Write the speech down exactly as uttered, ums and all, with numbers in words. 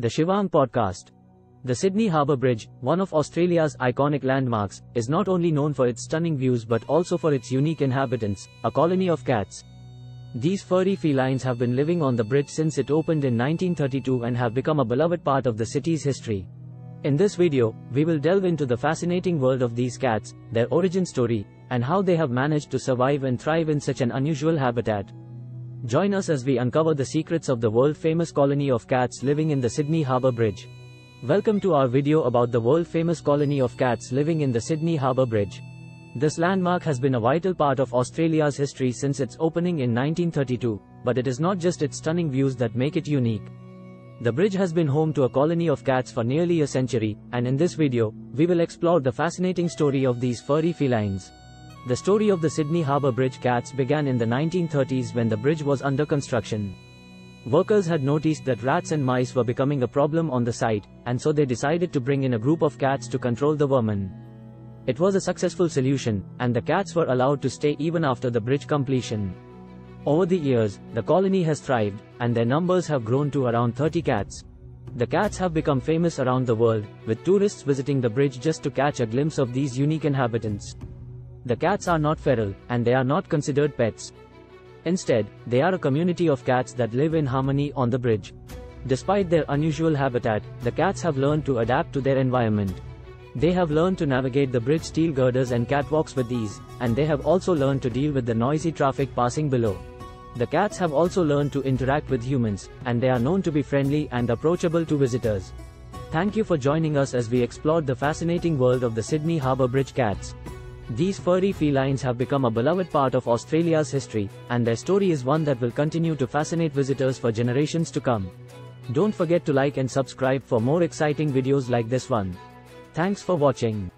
The Shivang Podcast. The Sydney Harbour Bridge, one of Australia's iconic landmarks, is not only known for its stunning views but also for its unique inhabitants, a colony of cats. These furry felines have been living on the bridge since it opened in nineteen thirty-two and have become a beloved part of the city's history. In this video, we will delve into the fascinating world of these cats, their origin story, and how they have managed to survive and thrive in such an unusual habitat. Join us as we uncover the secrets of the world-famous colony of cats living in the Sydney Harbour Bridge. Welcome to our video about the world-famous colony of cats living in the Sydney Harbour Bridge. This landmark has been a vital part of Australia's history since its opening in nineteen thirty-two, but it is not just its stunning views that make it unique. The bridge has been home to a colony of cats for nearly a century, and in this video, we will explore the fascinating story of these furry felines. The story of the Sydney Harbour Bridge cats began in the nineteen thirties when the bridge was under construction. Workers had noticed that rats and mice were becoming a problem on the site, and so they decided to bring in a group of cats to control the vermin. It was a successful solution, and the cats were allowed to stay even after the bridge completion. Over the years, the colony has thrived, and their numbers have grown to around thirty cats. The cats have become famous around the world, with tourists visiting the bridge just to catch a glimpse of these unique inhabitants. The cats are not feral, and they are not considered pets. Instead, they are a community of cats that live in harmony on the bridge. Despite their unusual habitat, the cats have learned to adapt to their environment. They have learned to navigate the bridge steel girders and catwalks with ease, and they have also learned to deal with the noisy traffic passing below. The cats have also learned to interact with humans, and they are known to be friendly and approachable to visitors. Thank you for joining us as we explored the fascinating world of the Sydney Harbour Bridge cats. These furry felines have become a beloved part of Australia's history, and their story is one that will continue to fascinate visitors for generations to come. Don't forget to like and subscribe for more exciting videos like this one. Thanks for watching.